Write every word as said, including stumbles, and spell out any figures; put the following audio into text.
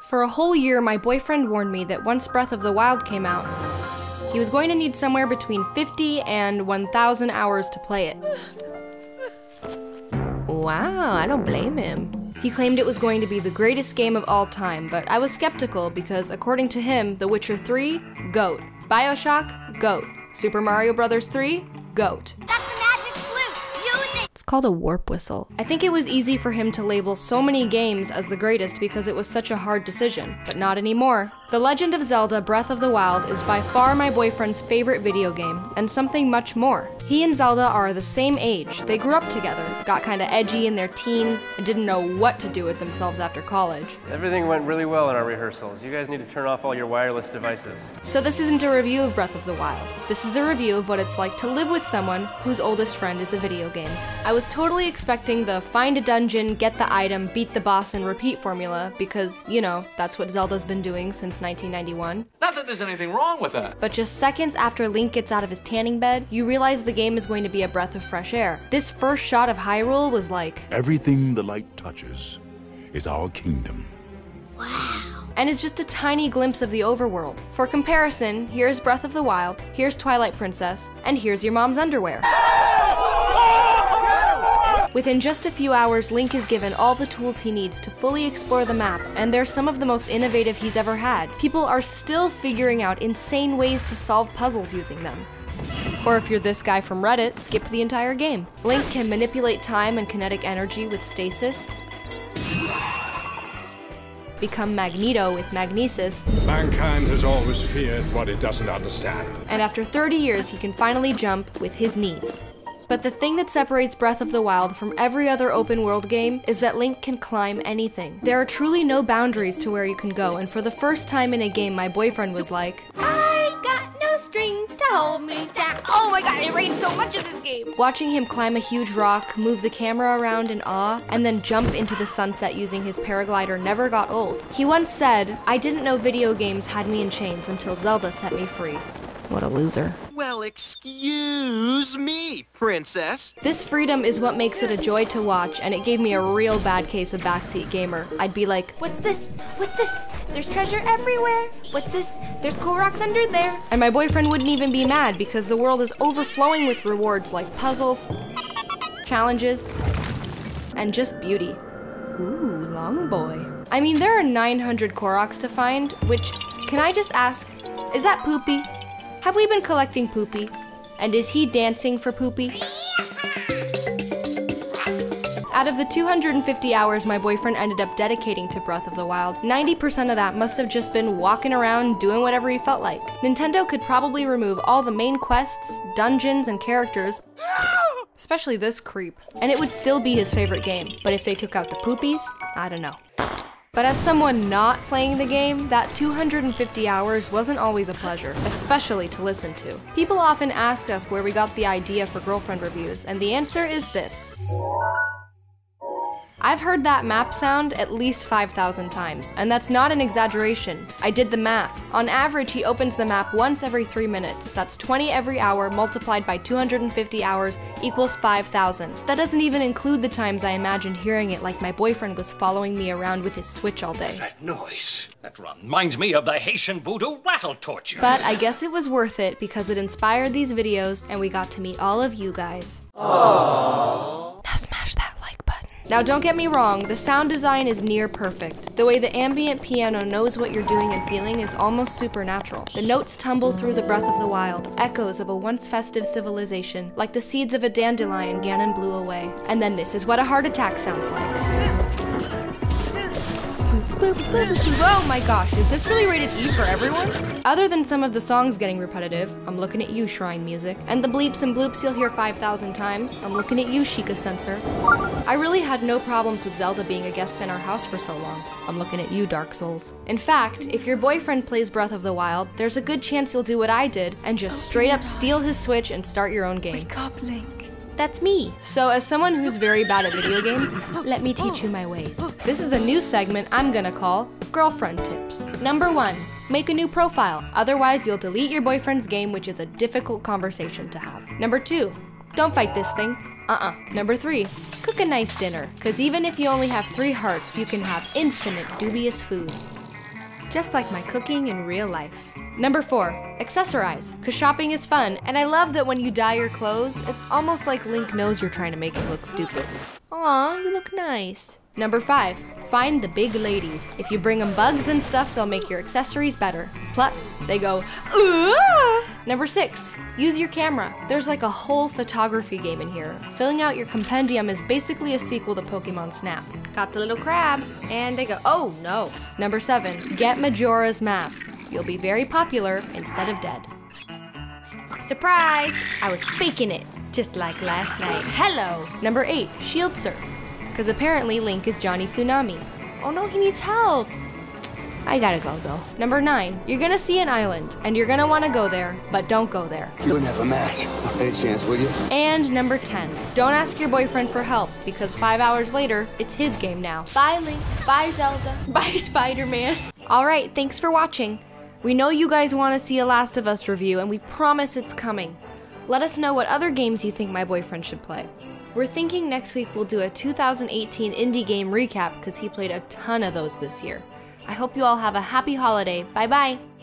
For a whole year, my boyfriend warned me that once Breath of the Wild came out, he was going to need somewhere between fifty and one thousand hours to play it. Wow, I don't blame him. He claimed it was going to be the greatest game of all time, but I was skeptical because according to him, The Witcher three, GOAT. BioShock, GOAT. Super Mario Brothers three, GOAT. Called a warp whistle. I think it was easy for him to label so many games as the greatest because it was such a hard decision, but not anymore. The Legend of Zelda Breath of the Wild is by far my boyfriend's favorite video game, and something much more. He and Zelda are the same age, they grew up together, got kinda edgy in their teens, and didn't know what to do with themselves after college. Everything went really well in our rehearsals. You guys need to turn off all your wireless devices. So this isn't a review of Breath of the Wild. This is a review of what it's like to live with someone whose oldest friend is a video game. I was totally expecting the find a dungeon, get the item, beat the boss, and repeat formula, because, you know, that's what Zelda's been doing since nineteen ninety-one. Not that there's anything wrong with that. But just seconds after Link gets out of his tanning bed, you realize the game is going to be a breath of fresh air. This first shot of Hyrule was like, everything the light touches is our kingdom. Wow. And it's just a tiny glimpse of the overworld. For comparison, here's Breath of the Wild, here's Twilight Princess, and here's your mom's underwear. Within just a few hours, Link is given all the tools he needs to fully explore the map, and they're some of the most innovative he's ever had. People are still figuring out insane ways to solve puzzles using them. Or if you're this guy from Reddit, skip the entire game. Link can manipulate time and kinetic energy with stasis, become Magneto with Magnesis. Mankind has always feared what it doesn't understand. And after thirty years, he can finally jump with his knees. But the thing that separates Breath of the Wild from every other open world game is that Link can climb anything. There are truly no boundaries to where you can go, and for the first time in a game, my boyfriend was like, I got no string to hold me down. Oh my god, it rains so much in this game. Watching him climb a huge rock, move the camera around in awe, and then jump into the sunset using his paraglider never got old. He once said, I didn't know video games had me in chains until Zelda set me free. What a loser. Well, excuse me, princess. This freedom is what makes it a joy to watch, and it gave me a real bad case of Backseat Gamer. I'd be like, what's this? What's this? There's treasure everywhere. What's this? There's Koroks under there. And my boyfriend wouldn't even be mad because the world is overflowing with rewards like puzzles, challenges, and just beauty. Ooh, long boy. I mean, there are nine hundred Koroks to find, which, can I just ask, is that Poopy? Have we been collecting Poopy? And is he dancing for Poopy? Out of the two hundred fifty hours my boyfriend ended up dedicating to Breath of the Wild, ninety percent of that must have just been walking around doing whatever he felt like. Nintendo could probably remove all the main quests, dungeons, and characters, especially this creep, and it would still be his favorite game. But if they took out the Poopies, I don't know. But as someone not playing the game, that two hundred fifty hours wasn't always a pleasure, especially to listen to. People often ask us where we got the idea for girlfriend reviews, and the answer is this. I've heard that map sound at least five thousand times, and that's not an exaggeration. I did the math. On average, he opens the map once every three minutes. That's twenty every hour multiplied by two hundred fifty hours equals five thousand. That doesn't even include the times I imagined hearing it, like my boyfriend was following me around with his Switch all day. That noise. That reminds me of the Haitian voodoo rattle torture. But I guess it was worth it because it inspired these videos, and we got to meet all of you guys. Aww. Now smash that. Now don't get me wrong, the sound design is near perfect. The way the ambient piano knows what you're doing and feeling is almost supernatural. The notes tumble through the Breath of the Wild, echoes of a once festive civilization, like the seeds of a dandelion Ganon blew away. And then this is what a heart attack sounds like. Oh my gosh, is this really rated E for everyone? Other than some of the songs getting repetitive, I'm looking at you, Shrine Music, and the bleeps and bloops you'll hear five thousand times, I'm looking at you, Sheikah Sensor. I really had no problems with Zelda being a guest in our house for so long. I'm looking at you, Dark Souls. In fact, if your boyfriend plays Breath of the Wild, there's a good chance you'll do what I did and just straight up steal his Switch and start your own game. Wake up, Link. That's me. So as someone who's very bad at video games, let me teach you my ways. This is a new segment I'm gonna call Girlfriend Tips. Number one. Make a new profile, otherwise you'll delete your boyfriend's game, which is a difficult conversation to have. Number two, don't fight this thing. Uh-uh. Number three, cook a nice dinner, because even if you only have three hearts, you can have infinite dubious foods. just like my cooking in real life. Number four, accessorize, cause shopping is fun, and I love that when you dye your clothes, it's almost like Link knows you're trying to make him look stupid. Aw, you look nice. Number five, find the big ladies. If you bring them bugs and stuff, they'll make your accessories better. Plus, they go, ooh! Number six, use your camera. There's like a whole photography game in here. Filling out your compendium is basically a sequel to Pokemon Snap. Got the little crab, and they go, oh no. Number seven, get Majora's Mask. You'll be very popular instead of dead. Surprise! I was faking it, just like last night. Hello! Number eight, shield surf. Because apparently Link is Johnny Tsunami. Oh no, he needs help. I gotta go though. Number nine, you're gonna see an island and you're gonna wanna go there, but don't go there. You'll never match by any chance, will you? And number ten, don't ask your boyfriend for help because five hours later, it's his game now. Bye Link, bye Zelda, bye Spider-Man. All right, thanks for watching. We know you guys wanna see a Last of Us review and we promise it's coming. Let us know what other games you think my boyfriend should play. We're thinking next week we'll do a two thousand eighteen indie game recap because he played a ton of those this year. I hope you all have a happy holiday. Bye bye!